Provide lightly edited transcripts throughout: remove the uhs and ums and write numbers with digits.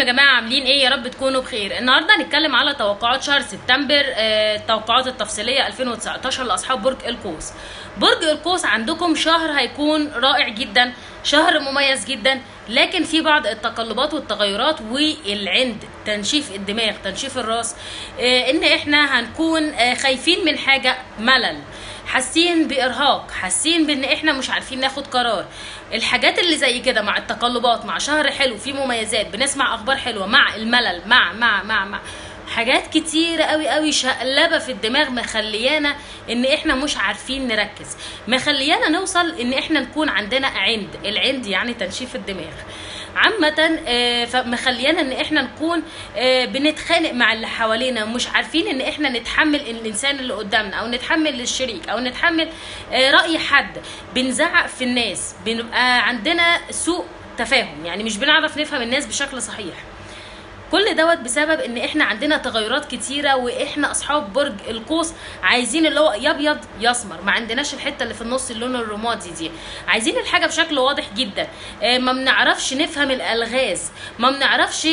يا جماعه عاملين ايه؟ يا رب تكونوا بخير. النهارده هنتكلم على توقعات شهر سبتمبر، التوقعات التفصيليه 2019 لاصحاب برج القوس. برج القوس عندكم شهر هيكون رائع جدا، شهر مميز جدا، لكن في بعض التقلبات والتغيرات والعند، تنشيف الدماغ، تنشيف الراس، ان احنا هنكون خايفين من حاجه، ملل، حاسين بارهاق، حاسين بان احنا مش عارفين ناخد قرار. الحاجات اللي زي كده مع التقلبات، مع شهر حلو فيه مميزات، بنسمع اخبار حلوه، مع الملل، مع حاجات كتيره قوي قوي شقلبه في الدماغ، مخليانا ان احنا مش عارفين نركز، مخليانا نوصل ان احنا نكون عندنا عند. العند يعني تنشيف الدماغ عامة، فمخليانا ان احنا نكون بنتخانق مع اللي حوالينا، مش عارفين ان احنا نتحمل الانسان اللي قدامنا، او نتحمل الشريك، او نتحمل رأي حد، بنزعق في الناس، بنبقى عندنا سوء تفاهم، يعني مش بنعرف نفهم الناس بشكل صحيح. كل دوت بسبب ان احنا عندنا تغيرات كتيره، واحنا اصحاب برج القوس عايزين اللي هو يا ابيض يا اسمر، ما عندناش الحته اللي في النص، اللون الرمادي دي، عايزين الحاجه بشكل واضح جدا. ما بنعرفش نفهم الالغاز، ما بنعرفش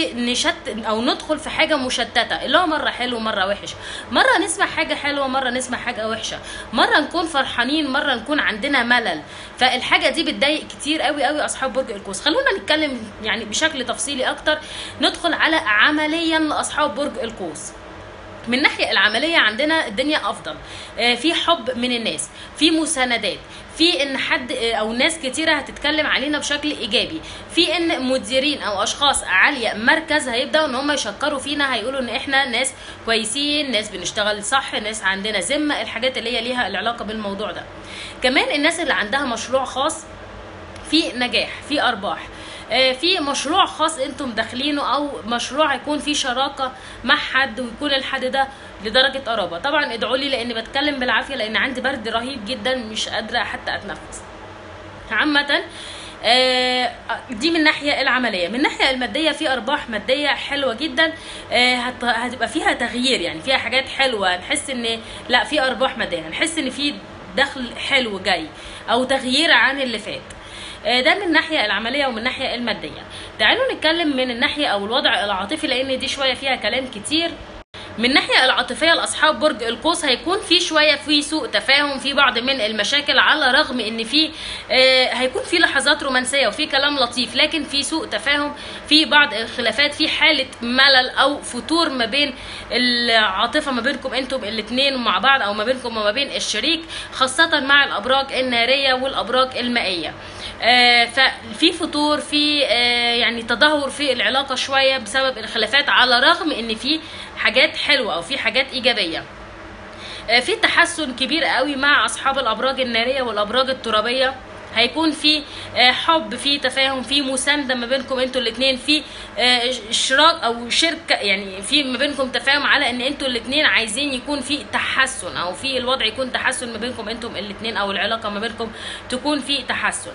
او ندخل في حاجه مشتته، اللي هو مره حلو مره وحش، مره نسمع حاجه حلوه، مره نسمع حاجه وحشه، مره نكون فرحانين، مره نكون عندنا ملل. فالحاجه دي بتضايق كتير قوي قوي اصحاب برج القوس. خلونا نتكلم يعني بشكل تفصيلي اكتر، ندخل على عمليا لاصحاب برج القوس. من ناحية العملية عندنا الدنيا أفضل، في حب من الناس، في مساندات، في إن حد أو ناس كتيرة هتتكلم علينا بشكل إيجابي، في إن مديرين أو أشخاص عالية مركز هيبدأوا إن هم يشكروا فينا، هيقولوا إن إحنا ناس كويسين، ناس بنشتغل صح، ناس عندنا ذمة، الحاجات اللي هي ليها العلاقة بالموضوع ده. كمان الناس اللي عندها مشروع خاص في نجاح، في أرباح، في مشروع خاص انتم داخلينه، او مشروع هيكون فيه شراكه مع حد، ويكون الحد ده لدرجه قرابه. طبعا ادعوا لي لان بتكلم بالعافيه، لان عندي برد رهيب جدا، مش قادره حتى اتنفس. عامه دي من ناحيه العمليه. من ناحيه الماديه، في ارباح ماديه حلوه جدا، هتبقى فيها تغيير، يعني فيها حاجات حلوه، نحس ان لا في ارباح ماديه، نحس ان في دخل حلو جاي، او تغيير عن اللي فات. ده من ناحيه العمليه ومن ناحيه الماديه. تعالوا نتكلم من الناحيه او الوضع العاطفي، لان دي شويه فيها كلام كتير. من الناحيه العاطفيه لاصحاب برج القوس هيكون في شويه في سوء تفاهم، في بعض من المشاكل، على الرغم ان في هيكون في لحظات رومانسيه وفي كلام لطيف، لكن في سوء تفاهم، في بعض الخلافات، في حاله ملل او فتور ما بين العاطفه، ما بينكم انتم الاثنين مع بعض، او ما بينكم وما بين الشريك، خاصه مع الابراج الناريه والابراج المائيه. ففي فتور، في يعني تدهور في العلاقه شويه بسبب الخلافات، على الرغم ان في حاجات حلوه او في حاجات ايجابيه. في تحسن كبير قوي مع اصحاب الابراج الناريه والابراج الترابيه، هيكون في حب، في تفاهم، في مسانده ما بينكم انتوا الاثنين، في اشراك او شركه، يعني في ما بينكم تفاهم على ان انتوا الاثنين عايزين يكون في تحسن، او في الوضع يكون تحسن ما بينكم انتم الاثنين، او العلاقه ما بينكم تكون في تحسن.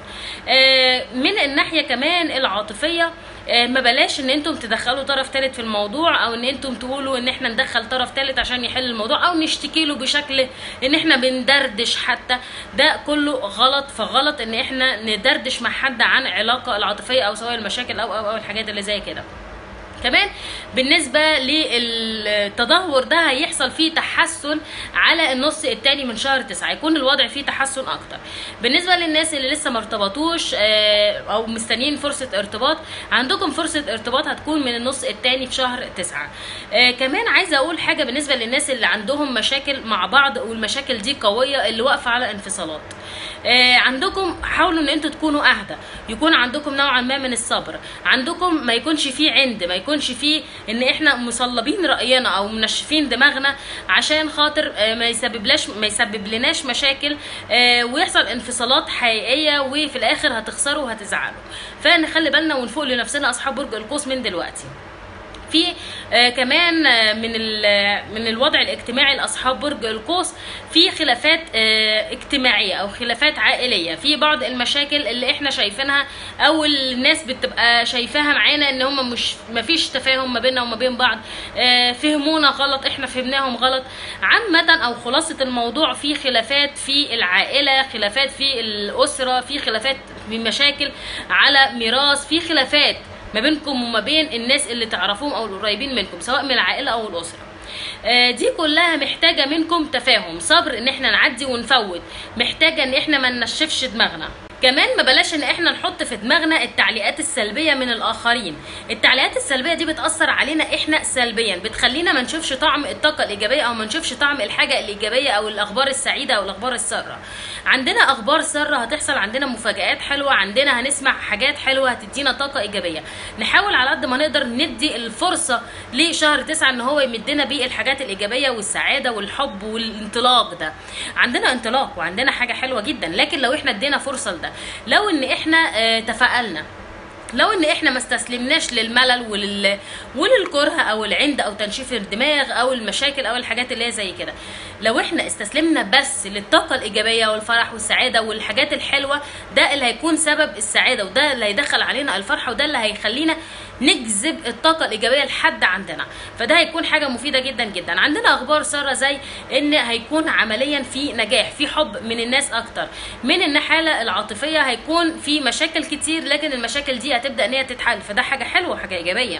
من الناحيه كمان العاطفيه، ما بلاش ان انتم تدخلوا طرف ثالث في الموضوع، او ان انتم تقولوا ان احنا ندخل طرف ثالث عشان يحل الموضوع، او نشتكي له بشكل ان احنا بندردش، حتى ده كله غلط. فغلط ان احنا ندردش مع حد عن علاقه العاطفيه، او سواء المشاكل او الحاجات اللي زي كده. كمان بالنسبه للتدهور ده هيحصل فيه تحسن على النص الثاني من شهر 9، هيكون الوضع فيه تحسن اكتر. بالنسبه للناس اللي لسه ما ارتبطوش او مستنيين فرصه ارتباط، عندكم فرصه ارتباط هتكون من النص الثاني في شهر 9. كمان عايزه اقول حاجه بالنسبه للناس اللي عندهم مشاكل مع بعض، والمشاكل دي قويه، اللي واقفه على انفصالات، عندكم حاولوا ان انتوا تكونوا اهدى، يكون عندكم نوعا ما من الصبر، عندكم ما يكونش فيه عند، ما يكونش فيه ان احنا مصلبين راينا او منشفين دماغنا، عشان خاطر ما يسبب لناش مشاكل ويحصل انفصالات حقيقيه، وفي الاخر هتخسروا وهتزعلوا. فنخلي بالنا ونفوق لنفسنا اصحاب برج القوس من دلوقتي. في كمان من الوضع الاجتماعي لاصحاب برج القوس، في خلافات اجتماعيه او خلافات عائليه، في بعض المشاكل اللي احنا شايفينها، او الناس بتبقى شايفاها معانا ان هم مش مفيش تفاهم ما بيننا وما بين بعض، فهمونا غلط، احنا فهمناهم غلط. عامه او خلاصه الموضوع، في خلافات في العائله، خلافات في الاسره، في خلافات، في مشاكل على ميراث، في خلافات ما بينكم وما بين الناس اللي تعرفوهم او القريبين منكم سواء من العائله او الاسره. دي كلها محتاجه منكم تفاهم، صبر ان احنا نعدي ونفوت، محتاجه ان احنا ما ننشفش دماغنا. كمان ما بلاش ان احنا نحط في دماغنا التعليقات السلبيه من الاخرين، التعليقات السلبيه دي بتاثر علينا احنا سلبيا، بتخلينا ما نشوفش طعم الطاقه الايجابيه او ما نشوفش طعم الحاجه الايجابيه او الاخبار السعيده او الاخبار الساره. عندنا اخبار ساره، هتحصل عندنا مفاجات حلوه، عندنا هنسمع حاجات حلوه هتدينا طاقه ايجابيه. نحاول على قد ما نقدر ندي الفرصه لشهر 9 ان هو يمدنا بيه الحاجات الايجابيه والسعاده والحب والانطلاق. ده عندنا انطلاق وعندنا حاجه حلوه جدا، لكن لو احنا ادينا فرصه لده، لو ان احنا تفاءلنا، لو ان احنا ما استسلمناش للملل وللكره او العند او تنشيف الدماغ او المشاكل او الحاجات اللي هي زي كده، لو احنا استسلمنا بس للطاقه الايجابيه والفرح والسعاده والحاجات الحلوه، ده اللي هيكون سبب السعاده وده اللي هيدخل علينا الفرحه وده اللي هيخلينا نجذب الطاقه الايجابيه لحد عندنا، فده هيكون حاجه مفيده جدا جدا. عندنا اخبار ساره زي ان هيكون عمليا في نجاح، في حب من الناس اكتر، من الناحيه العاطفيه هيكون في مشاكل كتير لكن المشاكل دي هتبدا ان هي تتحل، فده حاجه حلوه وحاجه ايجابيه.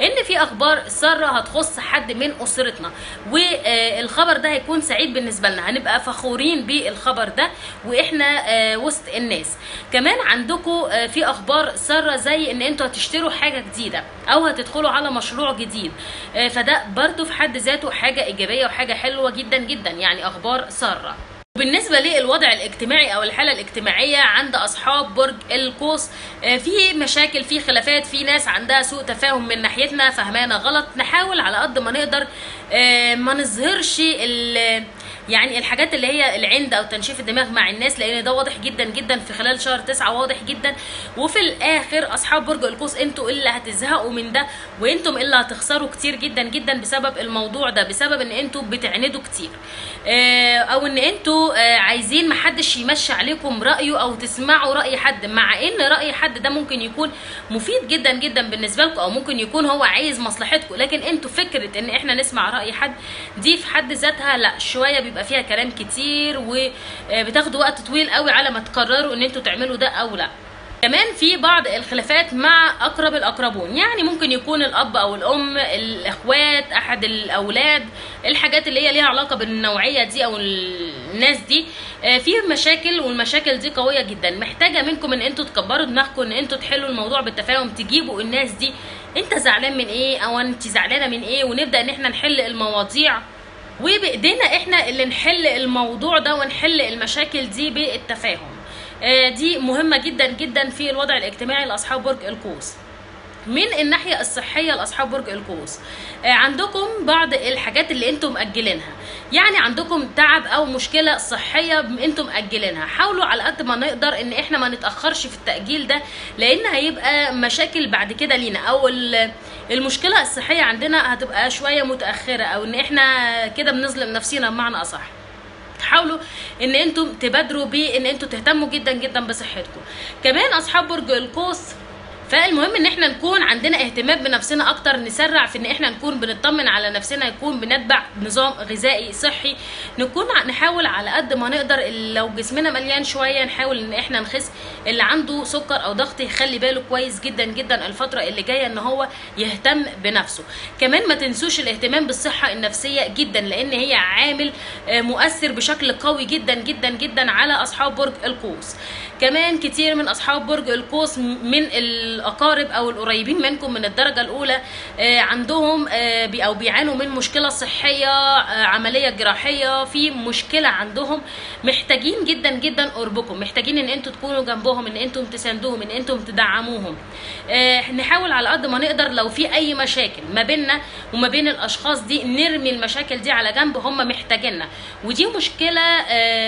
ان في اخبار ساره هتخص حد من اسرتنا والخبر ده هيكون سعيد بالنسبه لنا، هنبقى فخورين بالخبر ده واحنا وسط الناس. كمان عندكم في اخبار ساره زي ان انتوا هتشتروا حاجه جديده او هتدخلوا على مشروع جديد، فده برده في حد ذاته حاجه ايجابيه وحاجه حلوه جدا جدا، يعني اخبار ساره. بالنسبه للوضع الاجتماعي او الحاله الاجتماعيه عند اصحاب برج القوس، في مشاكل، في خلافات، في ناس عندها سوء تفاهم من ناحيتنا فهمانا غلط، نحاول على قد ما نقدر ما نظهرش يعني الحاجات اللي هي العند او تنشيف الدماغ مع الناس، لان ده واضح جدا جدا في خلال شهر 9 واضح جدا، وفي الاخر اصحاب برج القوس انتوا اللي هتزهقوا من ده وانتم اللي هتخسروا كتير جدا جدا بسبب الموضوع ده، بسبب ان انتوا بتعندوا كتير او ان انتوا عايزين محدش يمشي عليكم رايه او تسمعوا راي حد، مع ان راي حد ده ممكن يكون مفيد جدا جدا بالنسبه لكم او ممكن يكون هو عايز مصلحتكم، لكن انتوا فكره ان احنا نسمع راي حد دي في حد ذاتها لا، شويه بيبقى فيها كلام كتير وبتاخدوا وقت طويل قوي على ما تقرروا ان انتوا تعملوا ده او لا. كمان في بعض الخلافات مع اقرب الاقربون، يعني ممكن يكون الاب او الام، الاخوات، احد الاولاد، الحاجات اللي هي ليها علاقه بالنوعيه دي او الناس دي، في مشاكل والمشاكل دي قويه جدا، محتاجه منكم ان انتوا تكبروا دماغكم، ان انتوا تحلوا الموضوع بالتفاهم، تجيبوا الناس دي انت زعلان من ايه او انت زعلانه من ايه، ونبدا ان احنا نحل المواضيع وبايدينا احنا اللي نحل الموضوع ده ونحل المشاكل دي بالتفاهم. دي مهمة جدا جدا في الوضع الاجتماعي لأصحاب برج القوس. من الناحية الصحية لأصحاب برج القوس، عندكم بعض الحاجات اللي انتم مأجلينها، يعني عندكم تعب او مشكله صحيه انتم مأجلينها، حاولوا على قد ما نقدر ان احنا ما نتاخرش في التاجيل ده، لان هيبقى مشاكل بعد كده لينا، او المشكله الصحيه عندنا هتبقى شويه متاخره، او ان احنا كده بنظلم نفسينا بمعنى اصح. حاولوا ان انتم تبادروا بان انتم تهتموا جدا جدا بصحتكم. كمان اصحاب برج القوس فالمهم ان احنا نكون عندنا اهتمام بنفسنا اكتر، نسرع في ان احنا نكون بنطمن على نفسنا، نكون بنتبع نظام غذائي صحي، نكون نحاول على قد ما نقدر لو جسمنا مليان شويه نحاول ان احنا نخس، اللي عنده سكر او ضغط يخلي باله كويس جدا جدا الفتره اللي جايه ان هو يهتم بنفسه. كمان ما تنسوش الاهتمام بالصحه النفسيه جدا، لان هي عامل مؤثر بشكل قوي جدا جدا جدا على اصحاب برج القوس. كمان كتير من اصحاب برج القوس من الاقارب او القريبين منكم من الدرجه الاولى عندهم او بيعانوا من مشكله صحيه، عمليه جراحيه، في مشكله عندهم محتاجين جدا جدا قربكم، محتاجين ان انتم تكونوا جنبهم، ان انتم تساندوهم، ان انتم تدعموهم. نحاول على قد ما نقدر لو في اي مشاكل ما بيننا وما بين الاشخاص دي نرمي المشاكل دي على جنب، هم محتاجيننا، ودي مشكله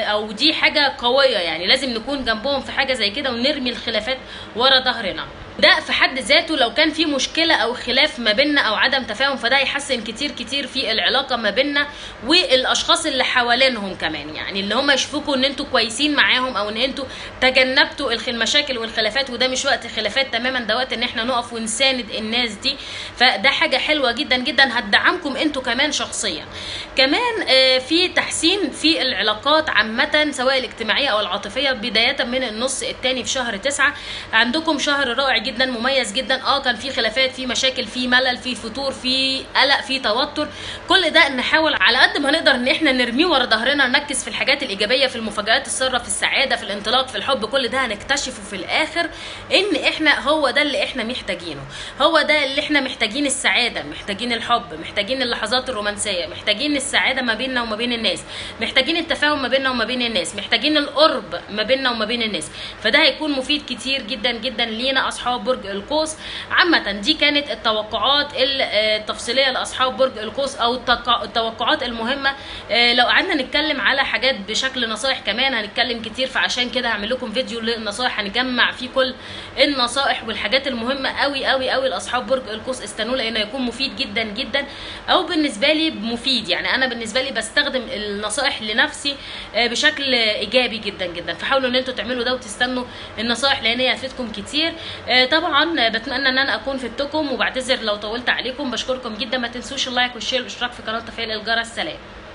او دي حاجه قويه، يعني لازم نكون جنبهم في حاجه زي كده ونرمي الخلافات ورا ظهرنا. ده في حد ذاته لو كان في مشكله او خلاف ما بيننا او عدم تفاهم فده هيحسن كتير كتير في العلاقه ما بيننا والاشخاص اللي حوالينهم، كمان يعني اللي هم يشوفوكوا ان انتوا كويسين معاهم او ان انتوا تجنبتوا المشاكل والخلافات، وده مش وقت خلافات تماما، ده وقت ان احنا نقف ونساند الناس دي، فده حاجه حلوه جدا جدا هتدعمكم انتوا كمان شخصيا. كمان في تحسين في العلاقات عامه سواء الاجتماعيه او العاطفيه بدايه من النص الثاني في شهر 9، عندكم شهر رائع جدا، مميز جدا. كان في خلافات، في مشاكل، في ملل، في فتور، في قلق، في توتر، كل ده نحاول على قد ما نقدر ان احنا نرميه ورا ظهرنا، نركز في الحاجات الايجابيه، في المفاجات الساره، في السعاده، في الانطلاق، في الحب. كل ده هنكتشفه في الاخر ان احنا هو ده اللي احنا محتاجينه، هو ده اللي احنا محتاجين، السعاده، محتاجين الحب، محتاجين اللحظات الرومانسيه، محتاجين السعاده ما بيننا وما بين الناس، محتاجين التفاهم ما بيننا وما بين الناس، محتاجين القرب ما بيننا وما بين الناس. فده هيكون مفيد كتير جدا جدا لينا اصحاب برج القوس عامه. دي كانت التوقعات التفصيليه لاصحاب برج القوس او التوقعات المهمه. لو قعدنا نتكلم على حاجات بشكل نصائح كمان هنتكلم كتير، فعشان كده هعمل لكم فيديو للنصائح هنجمع فيه كل النصائح والحاجات المهمه قوي قوي قوي لاصحاب برج القوس. استنوا لانه هيكون مفيد جدا جدا، او بالنسبه لي مفيد، يعني انا بالنسبه لي بستخدم النصائح لنفسي بشكل ايجابي جدا جدا. فحاولوا ان انتوا تعملوا ده وتستنوا النصائح لان هي هتفيدكم كتير. طبعا بتمنى ان انا اكون فدتكم وبعتذر لو طولت عليكم، بشكركم جدا. ما تنسوش اللايك والشير والاشتراك في قناه وتفعيل الجرس. سلام.